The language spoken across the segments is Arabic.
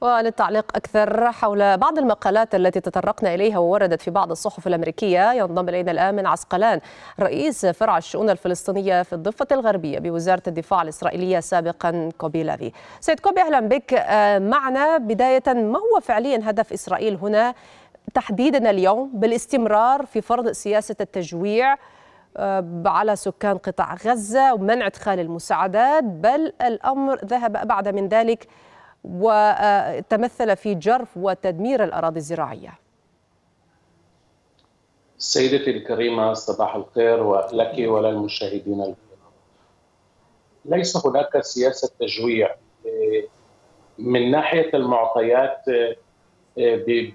وللتعليق أكثر حول بعض المقالات التي تطرقنا إليها ووردت في بعض الصحف الأمريكية، ينضم إلينا الآن من عسقلان رئيس فرع الشؤون الفلسطينية في الضفة الغربية بوزارة الدفاع الإسرائيلية سابقا كوبي لافي. سيد كوبي، أهلا بك معنا. بداية، ما هو فعليا هدف إسرائيل هنا تحديدا اليوم بالاستمرار في فرض سياسة التجويع على سكان قطاع غزة ومنع إدخال المساعدات، بل الأمر ذهب أبعد من ذلك وتمثل في جرف وتدمير الأراضي الزراعية؟ سيدتي الكريمة، صباح الخير ولك وللمشاهدين الكرام. ليس هناك سياسة تجويع من ناحية المعطيات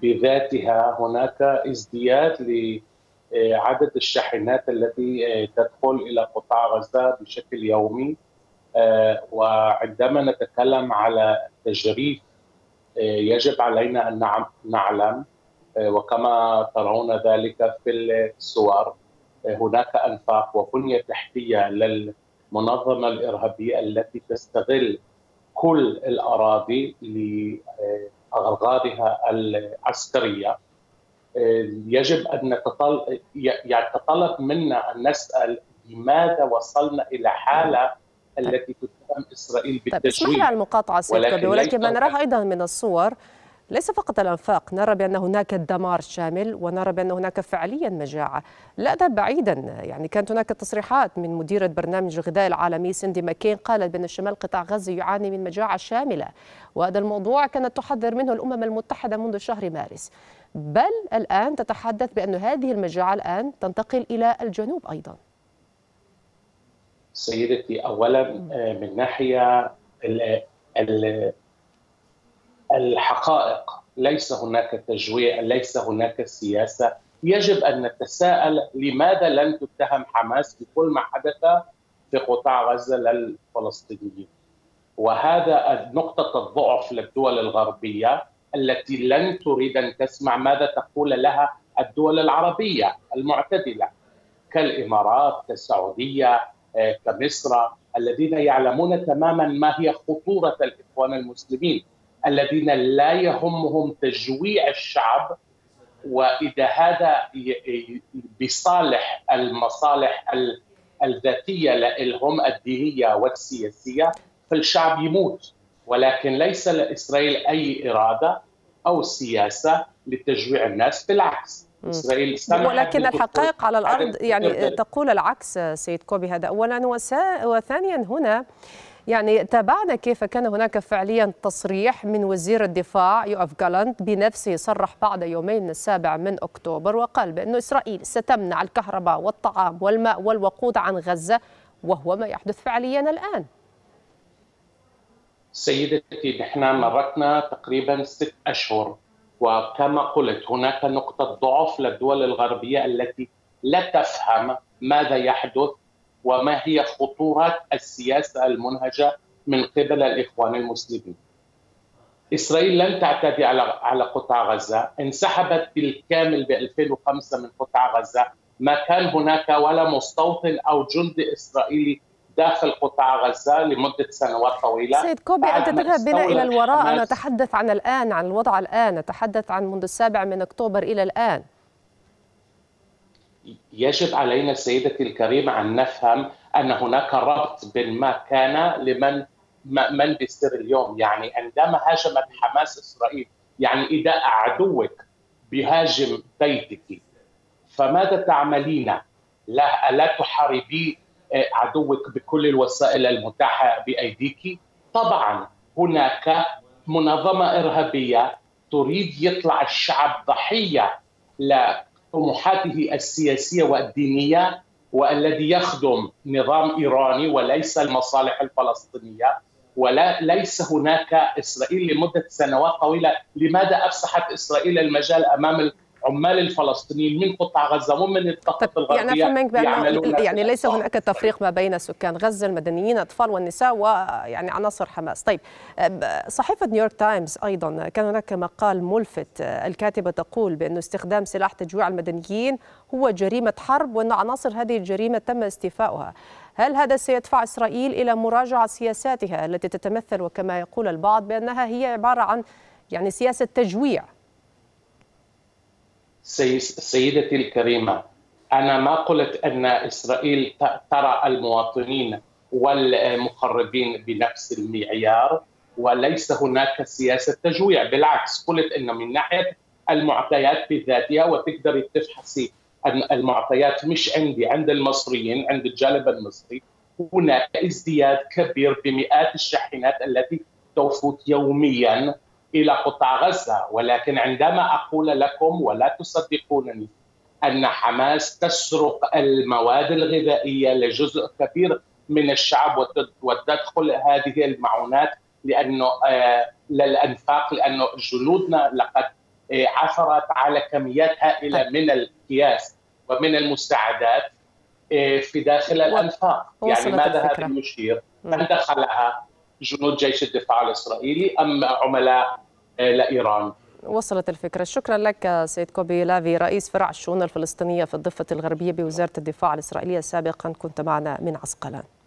بذاتها. هناك ازدياد لعدد الشاحنات التي تدخل إلى قطاع غزة بشكل يومي، وعندما نتكلم على تجريف يجب علينا أن نعلم، وكما ترون ذلك في الصور، هناك أنفاق وبنية تحتية للمنظمة الإرهابية التي تستغل كل الأراضي لأغراضها العسكرية. يجب أن يتطلب منا أن نسأل لماذا وصلنا إلى حالة التي تتهم إسرائيل بالتجويع. اسمح لي على المقاطعة سيد كوبي، ولكن ما نراه أيضا من الصور ليس فقط الأنفاق، نرى بأن هناك دمار شامل ونرى بأن هناك فعليا مجاعة لا أذهب بعيدا. يعني كانت هناك تصريحات من مديرة برنامج الغذاء العالمي سندي ماكين، قالت بأن شمال قطاع غزة يعاني من مجاعة شاملة، وهذا الموضوع كانت تحذر منه الأمم المتحدة منذ شهر مارس، بل الآن تتحدث بأن هذه المجاعة الآن تنتقل إلى الجنوب أيضا. سيدتي، أولا من ناحية الحقائق ليس هناك تجويع، ليس هناك سياسة. يجب أن نتساءل لماذا لم تتهم حماس بكل ما حدث في قطاع غزة للفلسطينيين، وهذا نقطة الضعف للدول الغربية التي لن تريد أن تسمع ماذا تقول لها الدول العربية المعتدلة كالإمارات كالسعودية كمصر، الذين يعلمون تماما ما هي خطورة الإخوان المسلمين الذين لا يهمهم تجويع الشعب، وإذا هذا بصالح المصالح الذاتية لهم الدينية والسياسية فالشعب يموت. ولكن ليس لإسرائيل أي إرادة أو سياسة لتجويع الناس، بالعكس إسرائيل ولكن الحقائق على الأرض يعني تقول العكس. سيد كوبي، هذا أولا، وثانيا هنا يعني تابعنا كيف كان هناك فعليا تصريح من وزير الدفاع يوف غالاند بنفسه، صرح بعد يومين من 7 أكتوبر وقال بأن إسرائيل ستمنع الكهرباء والطعام والماء والوقود عن غزة، وهو ما يحدث فعليا الآن. سيدتي، نحن مرتنا تقريبا 6 أشهر، وكما قلت هناك نقطة ضعف للدول الغربية التي لا تفهم ماذا يحدث وما هي خطورة السياسة المنهجة من قبل الإخوان المسلمين. إسرائيل لم تعتدي على قطاع غزة، انسحبت بالكامل ب 2005 من قطاع غزة، ما كان هناك ولا مستوطن أو جندي إسرائيلي داخل قطاع غزة لمدة سنوات طويلة. سيد كوبي، أنت تذهب بنا إلى الوراء، أنا أتحدث عن الآن، عن الوضع الآن، أتحدث عن منذ 7 من أكتوبر إلى الآن. يجب علينا سيدتي الكريمة أن نفهم أن هناك ربط بين ما كان لمن بيصير اليوم. يعني عندما هاجمت حماس إسرائيل، يعني إذا عدوك بهاجم بيتك فماذا تعملين؟ ألا تحاربي عدوك بكل الوسائل المتاحة بأيديك؟ طبعا هناك منظمة إرهابية تريد يطلع الشعب ضحية طموحاته السياسية والدينية، والذي يخدم نظام إيراني وليس المصالح الفلسطينية. وليس هناك إسرائيل لمدة سنوات طويلة. لماذا أفسحت إسرائيل المجال أمام العمال الفلسطينيين من قطاع غزة ومن الضفة الغربية؟ يعني ليس هناك تفريق ما بين سكان غزة، المدنيين، الأطفال والنساء، ويعني عناصر حماس. طيب، صحيفة نيويورك تايمز أيضا كان هناك مقال ملفت، الكاتبة تقول بأن استخدام سلاح تجويع المدنيين هو جريمة حرب، وأن عناصر هذه الجريمة تم استيفاؤها. هل هذا سيدفع إسرائيل إلى مراجعة سياساتها التي تتمثل وكما يقول البعض بأنها هي عبارة عن يعني سياسة تجويع. سيدتي الكريمة، أنا ما قلت أن إسرائيل ترى المواطنين والمخربين بنفس المعيار وليس هناك سياسة تجويع، بالعكس قلت أن من ناحية المعطيات بذاتها، وتقدري تفحصي المعطيات مش عندي، عند المصريين، عند الجانب المصري هناك ازدياد كبير بمئات الشاحنات التي تفوت يوميا إلى قطاع غزة. ولكن عندما أقول لكم ولا تصدقونني أن حماس تسرق المواد الغذائية لجزء كبير من الشعب وتدخل هذه المعونات لأنه للأنفاق، لأنه جنودنا لقد عثرت على كميات هائلة من الأكياس ومن المساعدات في داخل الأنفاق. يعني ماذا هذا يشير؟ من دخلها؟ جنود جيش الدفاع الإسرائيلي أم عملاء لإيران؟ وصلت الفكرة. شكرا لك سيد كوبي لافي، رئيس فرع الشؤون الفلسطينية في الضفة الغربية بوزارة الدفاع الإسرائيلية، سابقا كنت معنا من عسقلان.